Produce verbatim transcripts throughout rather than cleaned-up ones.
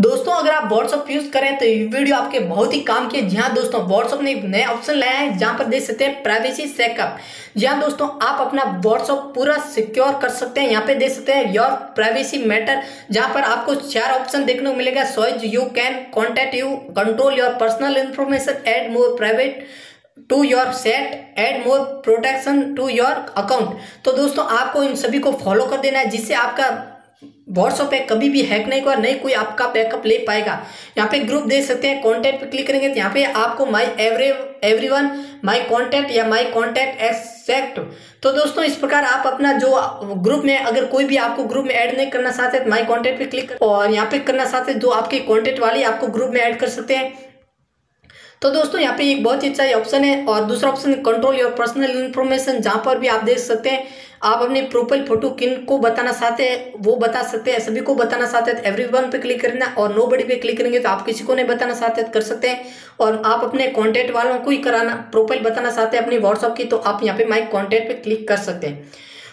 दोस्तों अगर आप WhatsApp यूज करें तो ये वीडियो आपके बहुत ही काम की है। जी हाँ दोस्तों, WhatsApp ने एक नया ऑप्शन लाया है जहां पर देख सकते हैं प्राइवेसी सेकअप। जी हाँ दोस्तों, आप अपना WhatsApp पूरा सिक्योर कर सकते हैं। यहाँ पे देख सकते हैं योर प्राइवेसी मैटर, जहां पर आपको चार ऑप्शन देखने को मिलेगा। Search, you can contact, you control your personal information, add more private to your set, add more protection to your account. तो दोस्तों आपको इन सभी को फॉलो कर देना है, जिससे आपका WhatsApp पे कभी भी हैक नहीं होगा, नहीं कोई आपका बैकअप ले पाएगा। यहाँ पे ग्रुप देख सकते हैं, कॉन्टैक्ट पे क्लिक करेंगे तो यहाँ पे आपको my every everyone, my contact या माई कॉन्टैक्ट एक्सेप्ट। तो दोस्तों इस प्रकार आप अपना जो ग्रुप में, अगर कोई भी आपको ग्रुप में ऐड नहीं करना चाहते तो माई कॉन्टैक्ट पे क्लिक और यहाँ पे करना चाहते हैं जो आपके कॉन्टैक्ट वाली आपको ग्रुप में ऐड कर सकते हैं। तो दोस्तों यहाँ पे एक बहुत ही अच्छा ऑप्शन है। और दूसरा option control your personal information, जहाँ पर भी आप देख सकते हैं आप अपनी प्रोफाइल फोटो किन को बताना चाहते हैं वो बता सकते हैं, सभी को बताना चाहते हैं तो एवरीवन पे क्लिक करना और नोबडी पे क्लिक करेंगे तो आप किसी को नहीं बताना चाहते तो कर सकते हैं। और आप अपने कॉन्टैक्ट वालों को ही कराना प्रोफाइल बताना चाहते हैं अपनी WhatsApp की, तो आप यहाँ पे माई कॉन्टैक्ट पे क्लिक कर सकते हैं।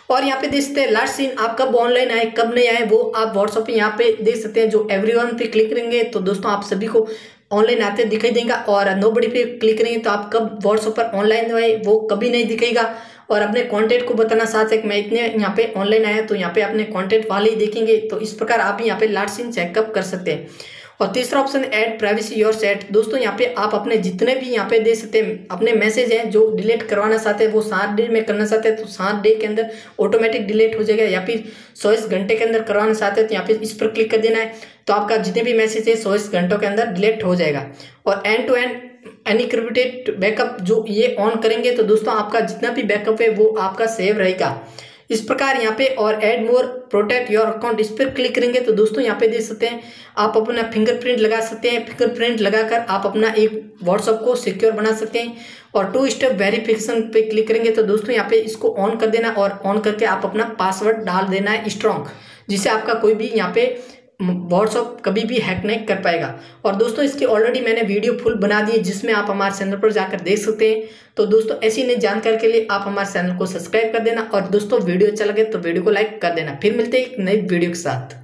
और यहाँ पे देख सकते हैं लास्ट सीन, आप कब ऑनलाइन आए कब नहीं आए वो आप WhatsApp पे यहाँ पे देख सकते हैं। जो एवरीवन पे क्लिक करेंगे तो दोस्तों आप सभी को ऑनलाइन आते दिखाई देगा, और नोबडी पे क्लिक करेंगे तो आप कब WhatsApp पर ऑनलाइन आए वो कभी नहीं दिखेगा। और अपने कॉन्टैक्ट को बताना चाहते हैं कि मैं इतने यहाँ पे ऑनलाइन आया तो यहाँ पे अपने कॉन्टैक्ट वाले ही देखेंगे। तो इस प्रकार आप यहाँ पे लास्ट सीन चेकअप कर सकते हैं। और तीसरा option add privacy your set, दोस्तों यहाँ पे आप अपने जितने भी यहाँ पे दे सकते हैं अपने मैसेज हैं जो डिलीट करवाना चाहते हैं वो सात डे में करना चाहते हैं तो सात डे के अंदर ऑटोमेटिक डिलीट हो जाएगा, या फिर चौबीस घंटे के अंदर करवाना चाहते हैं तो यहाँ पे इस पर क्लिक कर देना है तो आपका जितने भी मैसेज है चौबीस घंटों के अंदर डिलीट हो जाएगा। और end to end encrypted backup, जो ये ऑन करेंगे तो दोस्तों आपका जितना भी बैकअप है वो आपका सेव रहेगा इस प्रकार यहाँ पे। और add more protect your account, इस पर क्लिक करेंगे तो दोस्तों यहाँ पे देख सकते हैं आप अपना फिंगरप्रिंट लगा सकते हैं। फिंगरप्रिंट लगाकर आप अपना एक WhatsApp को सिक्योर बना सकते हैं। और टू स्टेप वेरिफिकेशन पे क्लिक करेंगे तो दोस्तों यहाँ पे इसको ऑन कर देना और ऑन करके आप अपना पासवर्ड डाल देना है स्ट्रॉन्ग, जिससे आपका कोई भी यहाँ पे WhatsApp कभी भी हैक नहीं कर पाएगा। और दोस्तों इसकी ऑलरेडी मैंने वीडियो फुल बना दी है जिसमें आप हमारे चैनल पर जाकर देख सकते हैं। तो दोस्तों ऐसी नई जानकारी के लिए आप हमारे चैनल को सब्सक्राइब कर देना। और दोस्तों वीडियो अच्छा लगे तो वीडियो को लाइक कर देना। फिर मिलते हैं एक नई वीडियो के साथ।